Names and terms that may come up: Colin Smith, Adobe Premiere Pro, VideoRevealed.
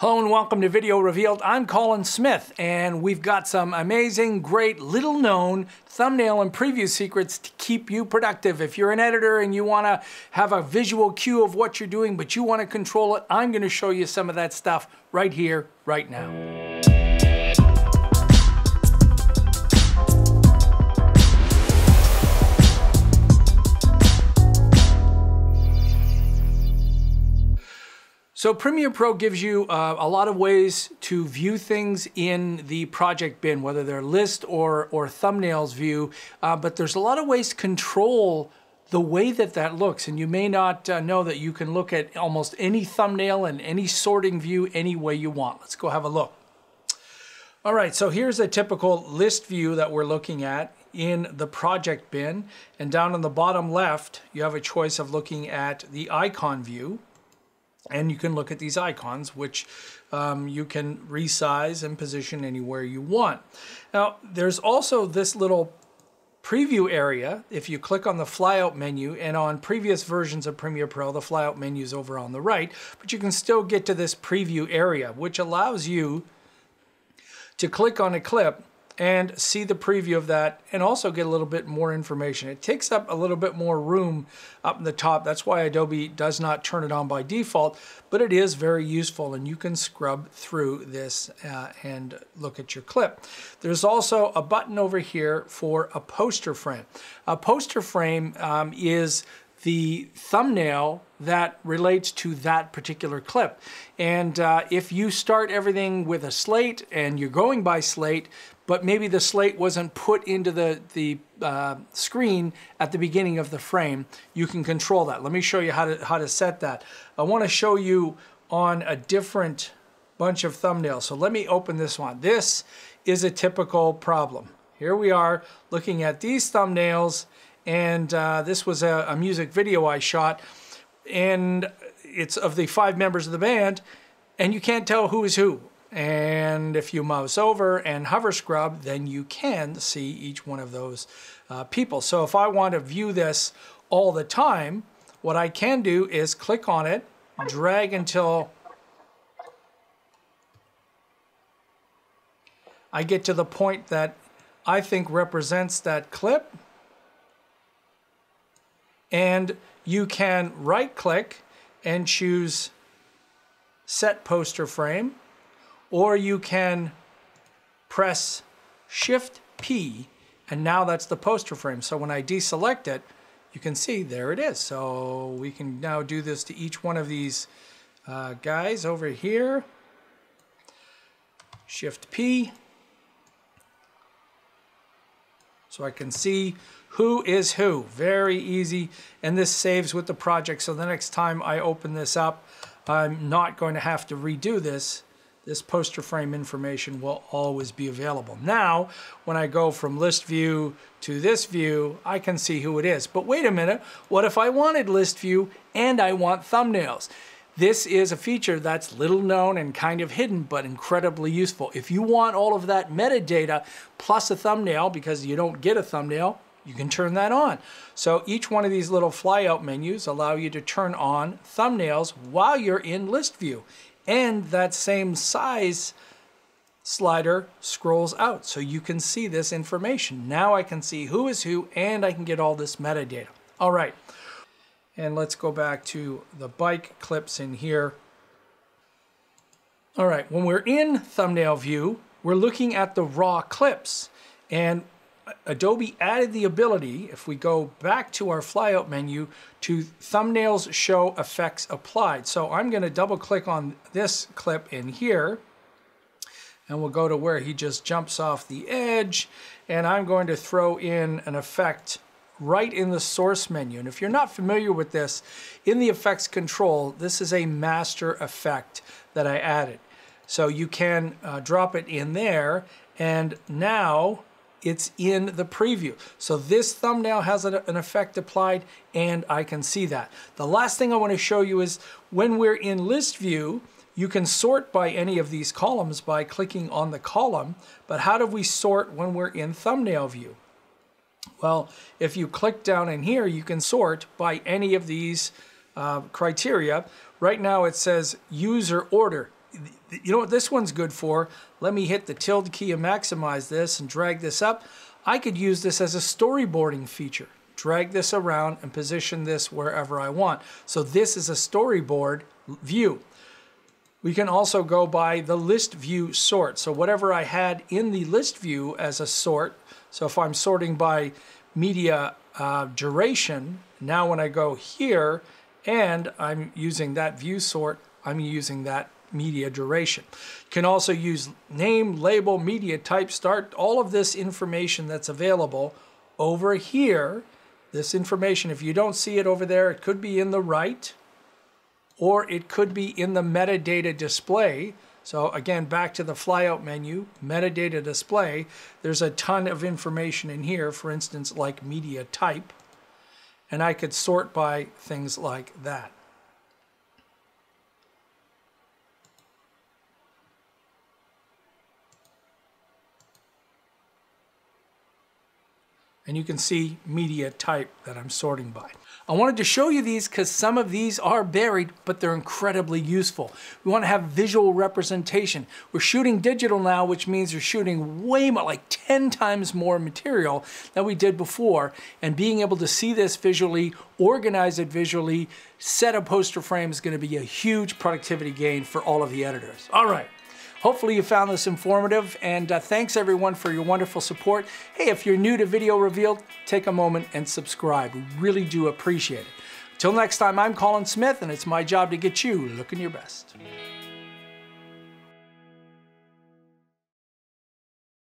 Hello and welcome to Video Revealed. I'm Colin Smith, and we've got some amazing, great, little-known thumbnail and preview secrets to keep you productive. If you're an editor and you want to have a visual cue of what you're doing, but you want to control it, I'm going to show you some of that stuff right here, right now. So Premiere Pro gives you a lot of ways to view things in the project bin, whether they're list or thumbnails view, but there's a lot of ways to control the way that that looks, and you may not know that you can look at almost any thumbnail and any sorting view any way you want. Let's go have a look. All right, so here's a typical list view that we're looking at in the project bin, and down on the bottom left, you have a choice of looking at the icon view. And you can look at these icons, which you can resize and position anywhere you want. Now, there's also this little preview area. If you click on the flyout menu, and on previous versions of Premiere Pro, the flyout menu is over on the right, but you can still get to this preview area, which allows you to click on a clip and see the preview of that and also get a little bit more information. It takes up a little bit more room up in the top. That's why Adobe does not turn it on by default, but it is very useful, and you can scrub through this and look at your clip. There's also a button over here for a poster frame. A poster frame is the thumbnail that relates to that particular clip. And if you start everything with a slate and you're going by slate, but maybe the slate wasn't put into the screen at the beginning of the frame, you can control that. Let me show you how to set that. I want to show you on a different bunch of thumbnails. So let me open this one. This is a typical problem. Here we are looking at these thumbnails, and this was a music video I shot, and it's of the 5 members of the band, and you can't tell who is who. And if you mouse over and hover scrub, then you can see each one of those people. So if I want to view this all the time, what I can do is click on it, drag until I get to the point that I think represents that clip. And you can right-click and choose Set Poster Frame, or you can press Shift-P, and now that's the poster frame. So when I deselect it, you can see there it is. So we can now do this to each one of these guys over here. Shift-P. So I can see who is who. Very easy, and this saves with the project, so the next time I open this up, I'm not going to have to redo this. This poster frame information will always be available. Now, when I go from list view to this view, I can see who it is. But wait a minute, what if I wanted list view and I want thumbnails? This is a feature that's little known and kind of hidden, but incredibly useful. If you want all of that metadata plus a thumbnail, because you don't get a thumbnail, you can turn that on. So each one of these little flyout menus allow you to turn on thumbnails while you're in list view. And that same size slider scrolls out, so you can see this information. Now I can see who is who, and I can get all this metadata. All right. And let's go back to the bike clips in here. All right, when we're in thumbnail view, we're looking at the raw clips. And Adobe added the ability, if we go back to our flyout menu, to thumbnails show effects applied. So I'm gonna double click on this clip in here, and we'll go to where he just jumps off the edge, and I'm going to throw in an effect right in the source menu. And if you're not familiar with this, in the effects control, this is a master effect that I added. So you can drop it in there, and now it's in the preview. So this thumbnail has an effect applied, and I can see that. The last thing I want to show you is when we're in list view, you can sort by any of these columns by clicking on the column, but how do we sort when we're in thumbnail view? Well, if you click down in here, you can sort by any of these criteria. Right now it says user order. you know what this one's good for? Let me hit the tilde key and maximize this and drag this up. I could use this as a storyboarding feature. Drag this around and position this wherever I want. So this is a storyboard view. We can also go by the list view sort. So whatever I had in the list view as a sort, so if I'm sorting by media duration, now when I go here and I'm using that view sort, I'm using that media duration. You can also use name, label, media type, start, all of this information that's available over here. This information, if you don't see it over there, it could be in the right, or it could be in the metadata display. So again, back to the flyout menu, metadata display, there's a ton of information in here, for instance, like media type, and I could sort by things like that. And you can see media type that I'm sorting by. I wanted to show you these because some of these are buried, but they're incredibly useful. We want to have visual representation. We're shooting digital now, which means you're shooting way more, like 10 times more material than we did before. And being able to see this visually, organize it visually, set a poster frame is going to be a huge productivity gain for all of the editors. All right. Hopefully you found this informative, and thanks everyone for your wonderful support. Hey, if you're new to Video Revealed, take a moment and subscribe. We really do appreciate it. Till next time, I'm Colin Smith, and it's my job to get you looking your best.